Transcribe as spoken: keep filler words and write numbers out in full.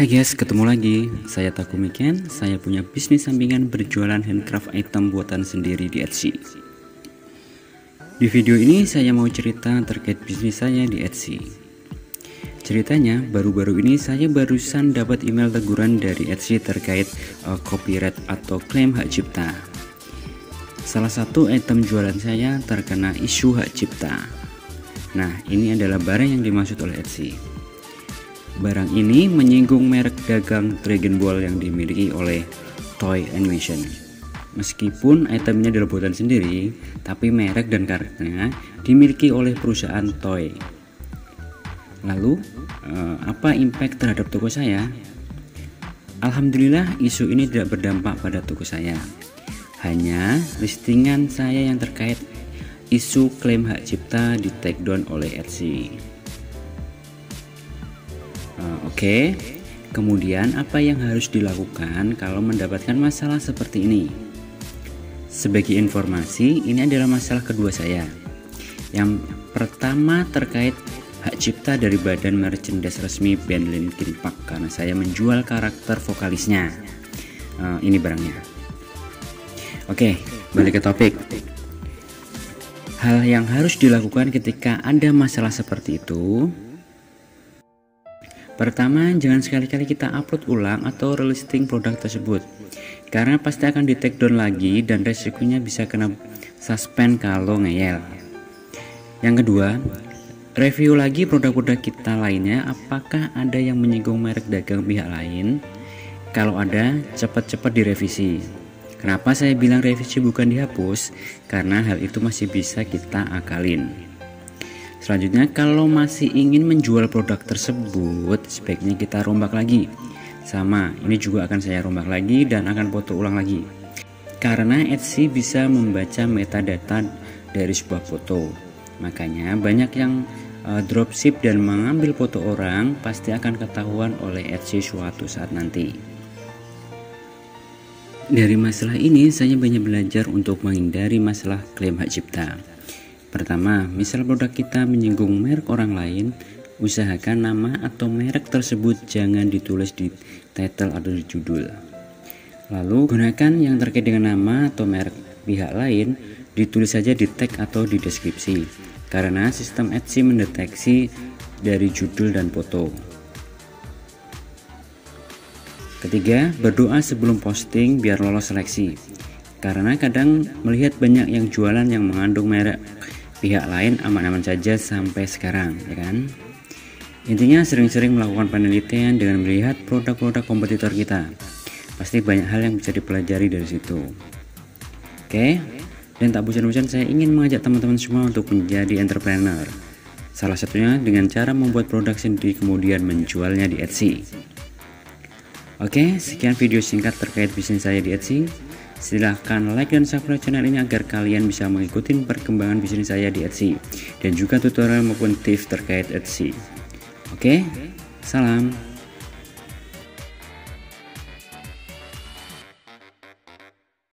Hai guys, ketemu lagi. Saya Takumi Ken. Saya punya bisnis sampingan berjualan handcraft item buatan sendiri di Etsy. Di video ini saya mau cerita terkait bisnis saya di Etsy. Ceritanya, baru-baru ini saya barusan dapat email teguran dari Etsy terkait uh, copyright atau klaim hak cipta. Salah satu item jualan saya terkena isu hak cipta. Nah, ini adalah barang yang dimaksud oleh Etsy. Barang ini menyinggung merek dagang Dragon Ball yang dimiliki oleh Toy Animation. Meskipun itemnya adalah buatan sendiri, tapi merek dan karetnya dimiliki oleh perusahaan Toy. Lalu, apa impact terhadap toko saya? Alhamdulillah, isu ini tidak berdampak pada toko saya. Hanya listingan saya yang terkait isu klaim hak cipta di take down oleh Etsy. Oke, okay. Kemudian apa yang harus dilakukan kalau mendapatkan masalah seperti ini? Sebagai informasi, ini adalah masalah kedua saya. Yang pertama terkait hak cipta dari badan merchandise resmi band Linkin Park karena saya menjual karakter vokalisnya. Uh, ini barangnya. Oke, okay, balik ke topik. Hal yang harus dilakukan ketika ada masalah seperti itu. Pertama, jangan sekali-kali kita upload ulang atau relisting produk tersebut, karena pasti akan di take down lagi dan resikonya bisa kena suspend kalau ngeyel. Yang kedua, review lagi produk-produk kita lainnya, apakah ada yang menyinggung merek dagang pihak lain. Kalau ada, cepat-cepat direvisi. Kenapa saya bilang revisi bukan dihapus? Karena hal itu masih bisa kita akalin. Selanjutnya, kalau masih ingin menjual produk tersebut, sebaiknya kita rombak lagi. Sama, ini juga akan saya rombak lagi dan akan foto ulang lagi. Karena Etsy bisa membaca metadata dari sebuah foto. Makanya banyak yang uh, dropship dan mengambil foto orang pasti akan ketahuan oleh Etsy suatu saat nanti. Dari masalah ini, saya banyak belajar untuk menghindari masalah klaim hak cipta. Pertama, misal produk kita menyinggung merek orang lain, usahakan nama atau merek tersebut jangan ditulis di title atau di judul. Lalu, gunakan yang terkait dengan nama atau merek pihak lain, ditulis saja di tag atau di deskripsi, karena sistem Etsy mendeteksi dari judul dan foto. Ketiga, berdoa sebelum posting biar lolos seleksi, karena kadang melihat banyak yang jualan yang mengandung merek pihak lain aman-aman saja sampai sekarang, ya kan? Intinya sering-sering melakukan penelitian dengan melihat produk-produk kompetitor kita. Pasti banyak hal yang bisa dipelajari dari situ. Oke, dan tak bosan-bosan saya ingin mengajak teman-teman semua untuk menjadi entrepreneur. Salah satunya dengan cara membuat produk sendiri kemudian menjualnya di Etsy. Oke, sekian video singkat terkait bisnis saya di Etsy. Silahkan like dan subscribe channel ini agar kalian bisa mengikuti perkembangan bisnis saya di Etsy dan juga tutorial maupun tips terkait Etsy. Oke, salam.